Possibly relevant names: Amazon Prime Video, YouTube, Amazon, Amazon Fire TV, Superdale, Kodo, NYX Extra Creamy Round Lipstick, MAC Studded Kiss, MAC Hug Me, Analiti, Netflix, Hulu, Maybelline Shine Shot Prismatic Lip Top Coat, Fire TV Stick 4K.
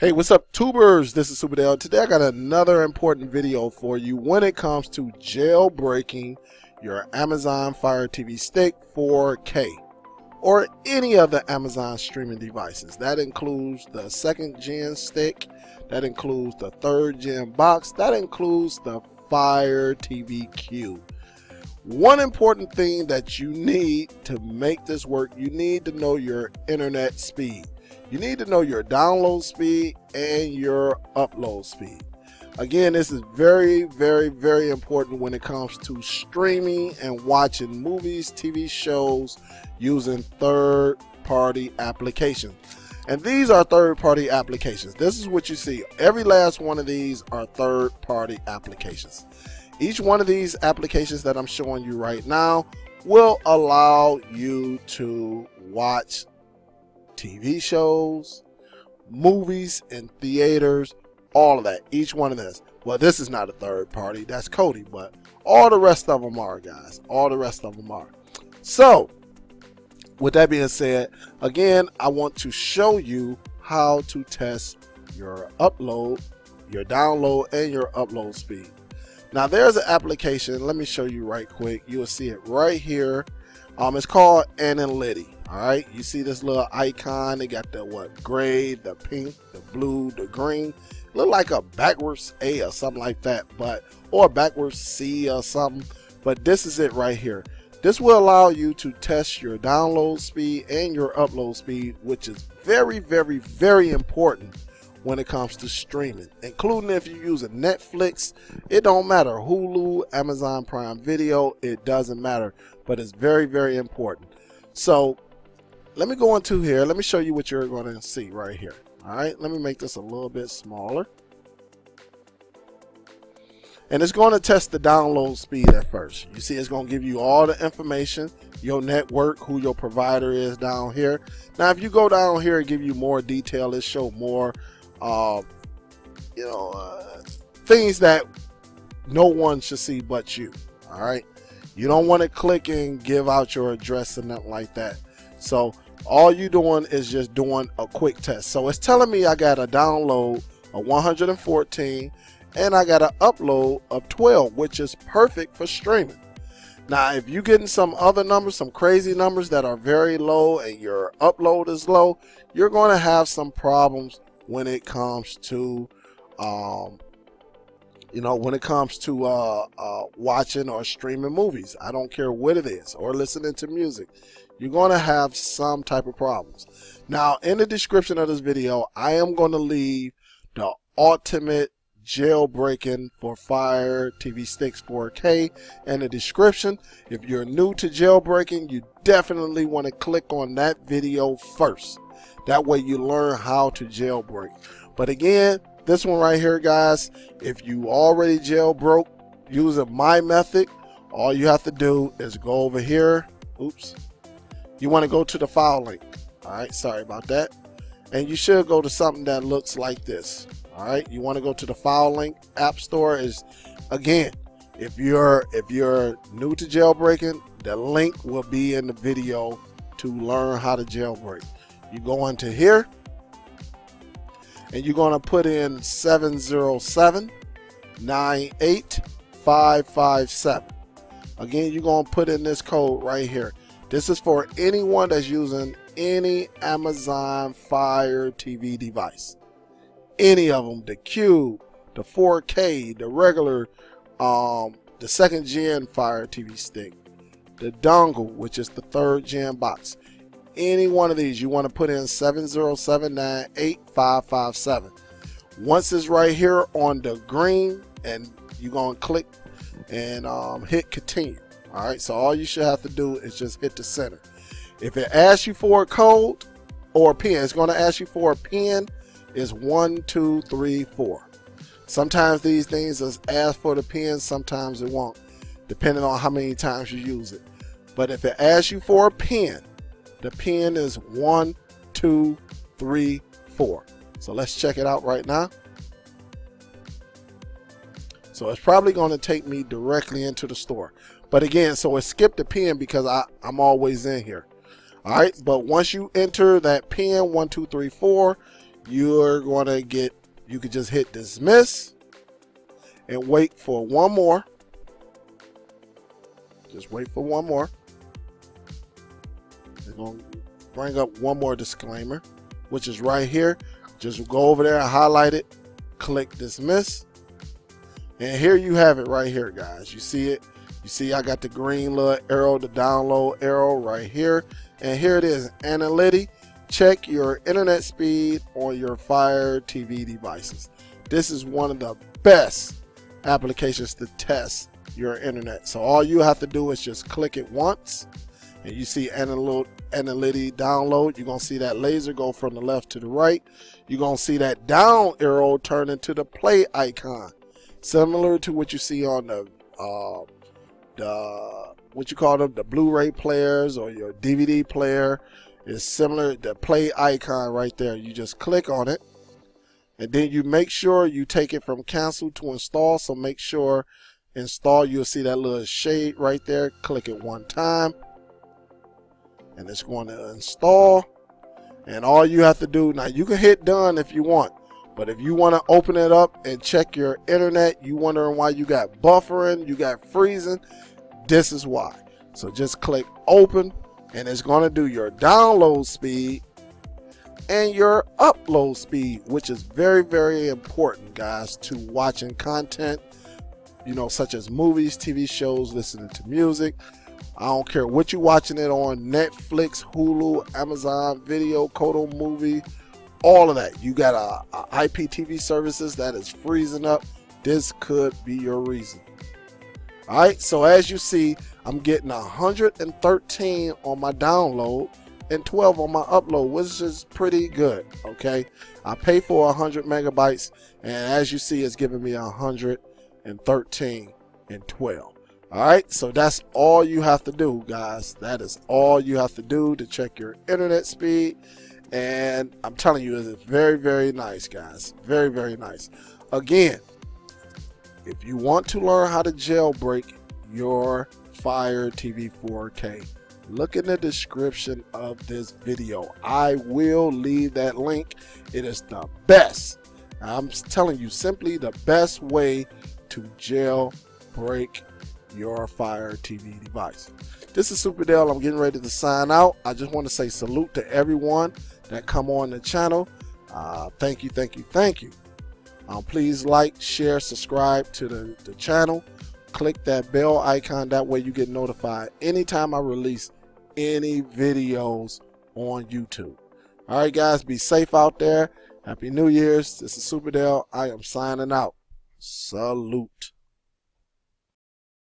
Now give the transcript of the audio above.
Hey, what's up, tubers? This is Superdale. Today I got another important video for you when it comes to jailbreaking your Amazon Fire TV Stick 4K or any other Amazon streaming devices. That includes the 2nd gen stick, that includes the 3rd gen box, that includes the Fire TV Cube. One important thing that you need to make this work, you need to know your internet speed. You need to know your download speed and your upload speed. Again, this is very, very, very important when it comes to streaming and watching movies, TV shows using third-party applications. And these are third-party applications. This is what you see. Every last one of these are third-party applications. Each one of these applications that I'm showing you right now will allow you to watch TV shows, movies, and theaters, all of that. Each one of this. Well, this is not a third party. That's Kodo, but all the rest of them are, guys. All the rest of them are. So, with that being said, again, I want to show you how to test your upload, your download, and your upload speed. Now, there's an application. Let me show you right quick. You'll see it right here. It's called Analiti. All right, you see this little icon. They got the what? Gray, the pink, the blue, the green. Look like a backwards A or something like that, but or a backwards C or something. But this is it right here. This will allow you to test your download speed and your upload speed, which is very, very, very important when it comes to streaming, including if you're using Netflix. It don't matter, Hulu, Amazon Prime Video, it doesn't matter, but it's very, very important. So let me go into here, let me show you what you're going to see right here. All right, let me make this a little bit smaller. And it's going to test the download speed at first. You see, it's going to give you all the information, your network, who your provider is down here. Now, if you go down here and give you more detail, it show more things that no one should see but you. All right, you don't want to click and give out your address and nothing like that. So all you doing is just doing a quick test. So it's telling me I got a download of 114 and I got an upload of 12, which is perfect for streaming. Now, if you're getting some other numbers, some crazy numbers that are very low and your upload is low, you're going to have some problems when it comes to watching or streaming movies. I don't care what it is, or listening to music. You're going to have some type of problems. Now, in the description of this video, I am going to leave the ultimate jailbreaking for Fire TV Sticks 4K in the description. If you're new to jailbreaking, you definitely want to click on that video first. That way you learn how to jailbreak. But again, this one right here, guys, if you already jailbroke using my method, all you have to do is go over here. Oops. You want to go to the file link. All right, sorry about that. And you should go to something that looks like this. All right, you want to go to the file link. App Store is, again, if you're new to jailbreaking, the link will be in the video to learn how to jailbreak. You go into here and you're going to put in 707-98557. Again, you're going to put in this code right here. This is for anyone that's using any Amazon Fire TV device. Any of them, the Cube, the 4K, the regular, the 2nd gen Fire TV stick, the dongle, which is the 3rd gen box. Any one of these, you want to put in 707-98557. Once it's right here on the green, and you're going to click and hit continue. All right, so all you should have to do is just hit the center. If it asks you for a code or a pin, it's going to ask you for a pin. It's 1, 2, 3, 4. Sometimes these things is asked for the pin, sometimes it won't, depending on how many times you use it. But if it asks you for a pin, the pin is 1, 2, 3, 4. So let's check it out right now. So it's probably going to take me directly into the store. But again, so it skipped the pin because I'm always in here. All right. But once you enter that pin, 1, 2, 3, 4, you're gonna get, you could just hit dismiss and wait for one more. Just wait for one more. It's gonna bring up one more disclaimer, which is right here. Just go over there and highlight it, click dismiss, and here you have it right here, guys. You see it? You see I got the green little arrow, the download arrow right here, and here it is, Analiti. Check your internet speed on your Fire TV devices. This is one of the best applications to test your internet. So all you have to do is just click it once, and you see Analiti download. You're going to see that laser go from the left to the right. You're going to see that down arrow turn into the play icon, similar to what you see on the what you call them, the Blu-ray players or your DVD player. It's similar to the play icon right there. You just click on it, and then you make sure you take it from cancel to install. So make sure install, you'll see that little shade right there. Click it one time, and it's going to install. And all you have to do, now you can hit done if you want, but if you want to open it up and check your internet, you wondering why you got buffering, you got freezing, this is why. So just click open, and it's going to do your download speed and your upload speed, which is very, very important, guys, to watching content, you know, such as movies, TV shows, listening to music. I don't care what you're watching it on, Netflix, Hulu, Amazon Video, Kodo movie, all of that. You got a IPTV services that is freezing up. This could be your reason. All right, so as you see, I'm getting 113 on my download and 12 on my upload, which is pretty good, okay? I pay for 100 megabytes, and as you see, it's giving me 113 and 12. All right, so that's all you have to do, guys. That is all you have to do to check your internet speed. And I'm telling you, it's very, very nice, guys. Very, very nice. Again, if you want to learn how to jailbreak your Fire TV 4K, look in the description of this video. I will leave that link. It is the best. I'm telling you, simply the best way to jailbreak your Fire TV device. This is Super Dale. I'm getting ready to sign out. I just want to say salute to everyone that come on the channel. Thank you, thank you, thank you. Please like, share, subscribe to the channel. Click that bell icon. That way you get notified anytime I release any videos on YouTube. All right, guys, be safe out there. Happy New Year's. This is Super Dale. I am signing out. Salute.